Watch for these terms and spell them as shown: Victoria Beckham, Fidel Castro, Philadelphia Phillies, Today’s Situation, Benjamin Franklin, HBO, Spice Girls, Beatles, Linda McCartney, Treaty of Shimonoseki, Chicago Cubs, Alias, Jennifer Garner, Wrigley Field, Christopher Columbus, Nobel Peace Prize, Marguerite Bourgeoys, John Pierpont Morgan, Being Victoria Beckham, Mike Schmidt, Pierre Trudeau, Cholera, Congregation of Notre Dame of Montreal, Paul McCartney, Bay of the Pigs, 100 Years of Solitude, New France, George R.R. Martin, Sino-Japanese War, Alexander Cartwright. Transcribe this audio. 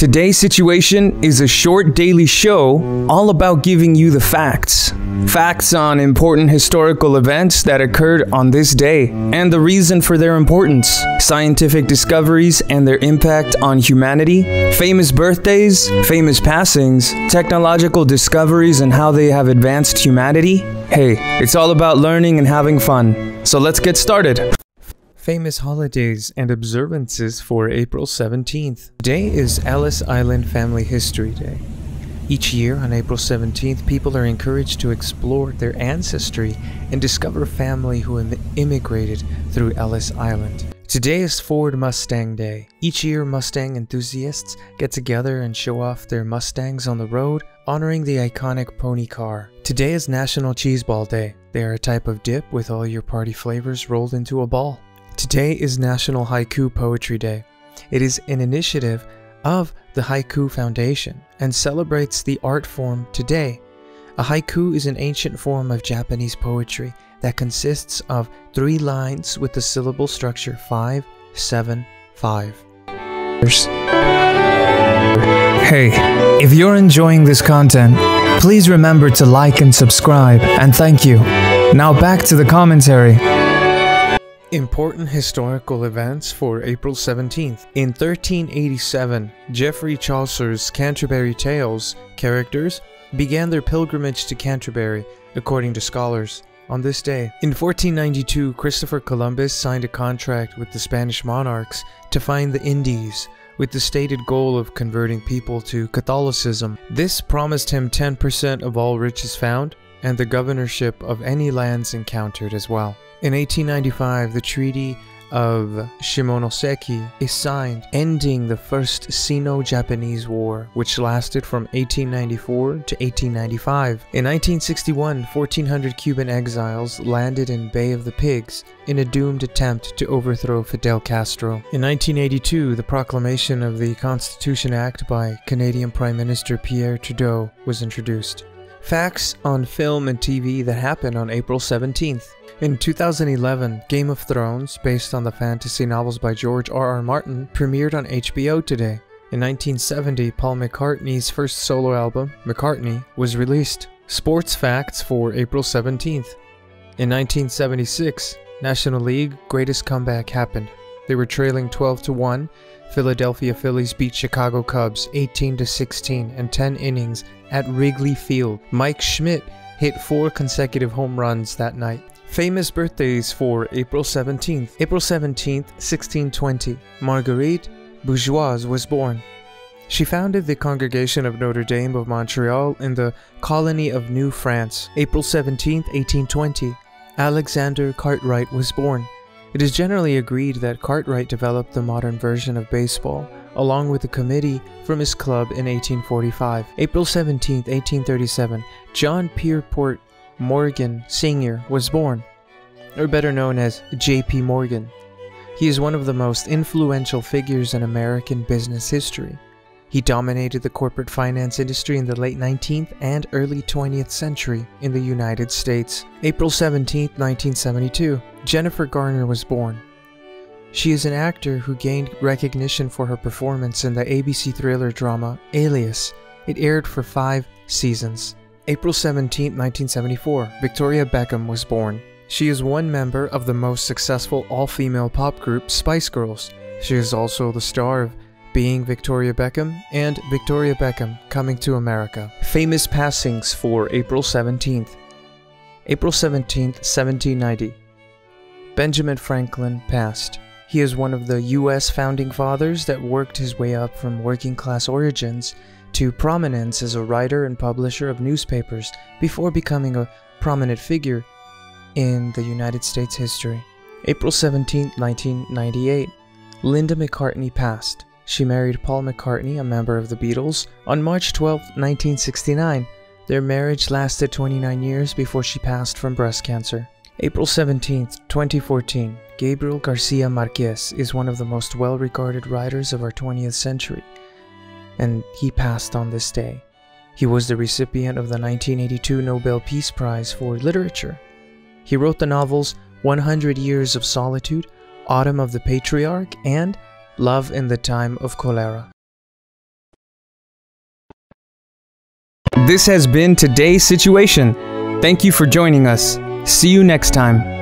Today's situation is a short daily show all about giving you the facts. Facts on important historical events that occurred on this day and the reason for their importance, scientific discoveries and their impact on humanity, famous birthdays, famous passings, technological discoveries and how they have advanced humanity. Hey, it's all about learning and having fun. So let's get started. Famous holidays and observances for April 17th. Today is Ellis Island Family History Day. Each year on April 17th, people are encouraged to explore their ancestry and discover family who immigrated through Ellis Island. Today is Ford Mustang Day. Each year, Mustang enthusiasts get together and show off their Mustangs on the road, honoring the iconic pony car. Today is National Cheese Ball Day. They are a type of dip with all your party flavors rolled into a ball. Today is National Haiku Poetry Day. It is an initiative of the Haiku Foundation and celebrates the art form today. A haiku is an ancient form of Japanese poetry that consists of 3 lines with the syllable structure 5, 7, 5. Hey, if you're enjoying this content, please remember to like and subscribe, and thank you. Now back to the commentary. Important historical events for April 17th. In 1387, Geoffrey Chaucer's Canterbury Tales characters began their pilgrimage to Canterbury, according to scholars, on this day. In 1492, Christopher Columbus signed a contract with the Spanish monarchs to find the Indies, with the stated goal of converting people to Catholicism. This promised him 10% of all riches found, and the governorship of any lands encountered as well. In 1895, the Treaty of Shimonoseki is signed, ending the First Sino-Japanese War, which lasted from 1894 to 1895. In 1961, 1,400 Cuban exiles landed in Bay of the Pigs in a doomed attempt to overthrow Fidel Castro. In 1982, the proclamation of the Constitution Act by Canadian Prime Minister Pierre Trudeau was introduced. Facts on film and TV that happened on April 17th. In 2011, Game of Thrones, based on the fantasy novels by George R.R. Martin, premiered on HBO today. In 1970, Paul McCartney's first solo album, McCartney, was released. Sports facts for April 17th. In 1976, National League greatest comeback happened. They were trailing 12-1. Philadelphia Phillies beat Chicago Cubs 18-16 in 10 innings at Wrigley Field. Mike Schmidt hit 4 consecutive home runs that night. Famous birthdays for April 17th. April 17th, 1620, Marguerite Bourgeoys was born. She founded the Congregation of Notre Dame of Montreal in the colony of New France. April 17th, 1820, Alexander Cartwright was born. It is generally agreed that Cartwright developed the modern version of baseball, along with a committee from his club in 1845. April 17, 1837, John Pierpont Morgan Sr. was born, or better known as J.P. Morgan. He is one of the most influential figures in American business history. He dominated the corporate finance industry in the late 19th and early 20th century in the United States. April 17, 1972, Jennifer Garner was born. She is an actor who gained recognition for her performance in the ABC thriller drama Alias. It aired for 5 seasons. April 17, 1974, Victoria Beckham was born. She is one member of the most successful all-female pop group Spice Girls. She is also the star of Being Victoria Beckham and Victoria Beckham Coming to America. Famous passings for April 17th. April 17th, 1790. Benjamin Franklin passed. He is one of the U.S. founding fathers that worked his way up from working-class origins to prominence as a writer and publisher of newspapers before becoming a prominent figure in the United States history. April 17th, 1998. Linda McCartney passed. She married Paul McCartney, a member of the Beatles, on March 12, 1969. Their marriage lasted 29 years before she passed from breast cancer. April 17, 2014, Gabriel Garcia Marquez is one of the most well-regarded writers of our 20th century, and he passed on this day. He was the recipient of the 1982 Nobel Peace Prize for Literature. He wrote the novels 100 Years of Solitude, Autumn of the Patriarch, and Love in the Time of Cholera. This has been Today's Situation. Thank you for joining us. See you next time.